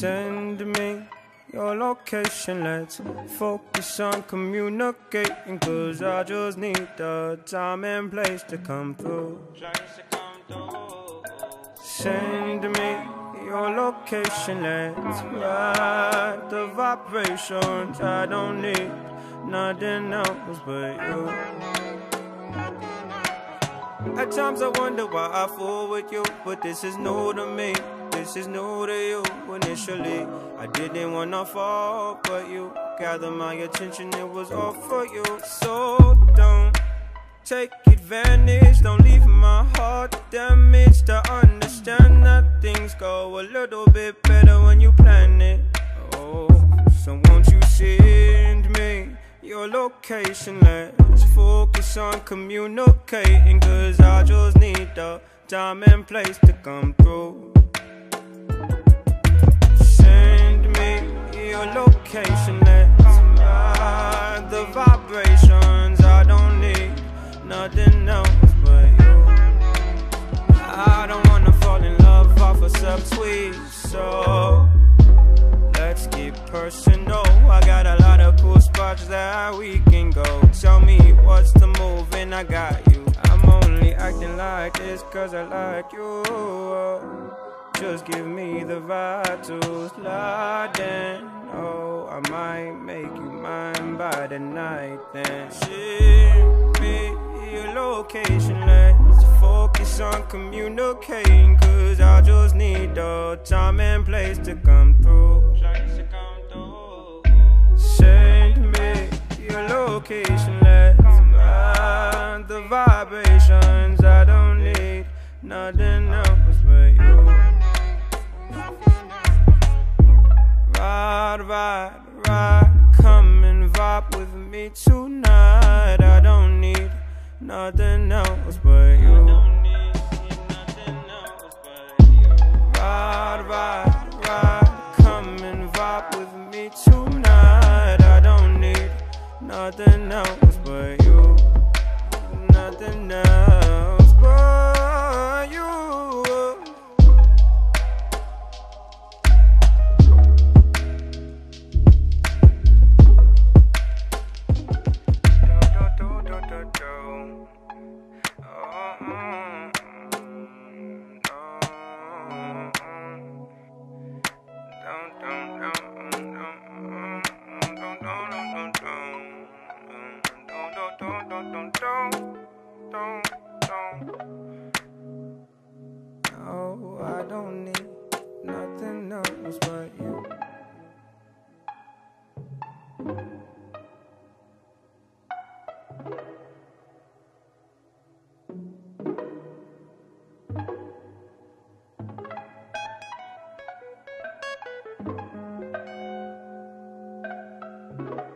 Send me your location, let's focus on communicating, cause I just need the time and place to come through. Send me your location, let's ride the vibrations. I don't need nothing else but you. At times I wonder why I fool with you, but this is new to me. This is new to you. Initially, I didn't wanna fall, but you gathered my attention, it was all for you. So don't take advantage, don't leave my heart damaged. To understand that things go a little bit better when you plan it. Oh, so won't you send me your location? Let's focus on communicating, cause I just need the time and place to come through. Your location, let's ride the vibrations. I don't need nothing else but you. I don't wanna fall in love off a subtweet, so let's get personal. I got a lot of cool spots that we can go. Tell me what's the move and I got you. I'm only acting like this cause I like you. Just give me the vibe to slide in. Oh, I might make you mine by the night then. Send me your location, let's focus on communicating, cause I just need the time and place to come through. Send me your location, let's ride the vibrations. I don't need nothing else but you. Ride, ride, come and vibe with me tonight. I don't need nothing else but you. Ride, ride, ride, come and vibe with me tonight. I don't need nothing else but you. Nothing else but you. Oh, I don't need nothing else but you.